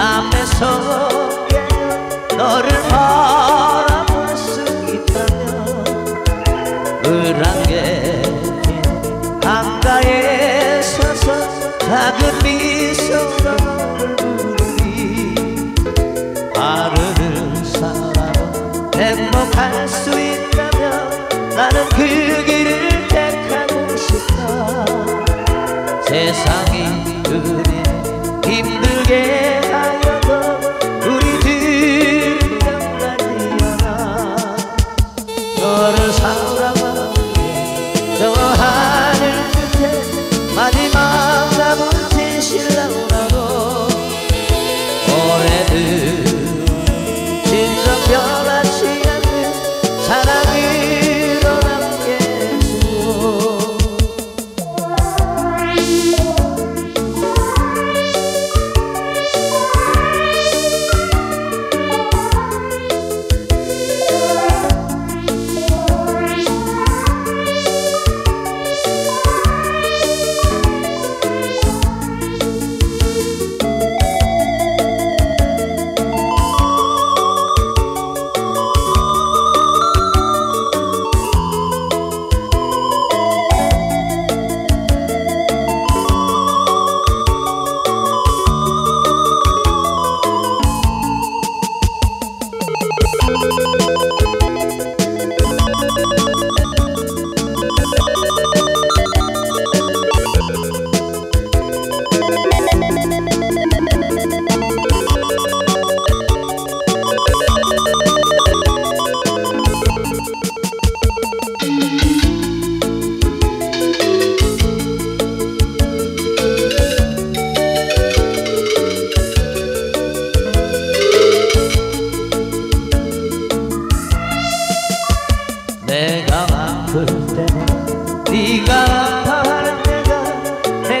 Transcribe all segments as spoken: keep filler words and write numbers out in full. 앞에서 너를 바라볼 수 있다면 을안개인 강가에 서서 작은 미소로 너를 부르니 바르는 사람은 행복할 수 있다면 나는 그 길을 택하고 싶다. 세상이 그리 힘들게 하여도 우리들은 영원하리라. 너를 사랑하기에 저 하늘 끝에 마지막 남은 진실라고라도 올해들 진정 변하지 않는 사랑으로 남겨주고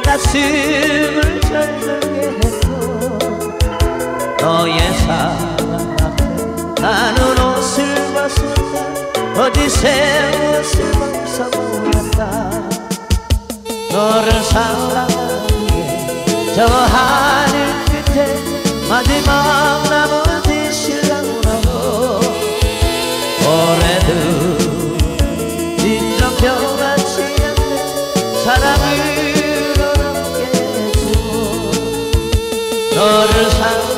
가슴을 절절게 했고 너의 사랑 앞에 나는 옷을 벗었다. 어디새 옷을 벗어 보였다. 너를 사랑하기에 저 하늘 끝에 마지막 나머지 신랑으로 올해도 진정 변하지 않는 사랑을 너를 사랑하기에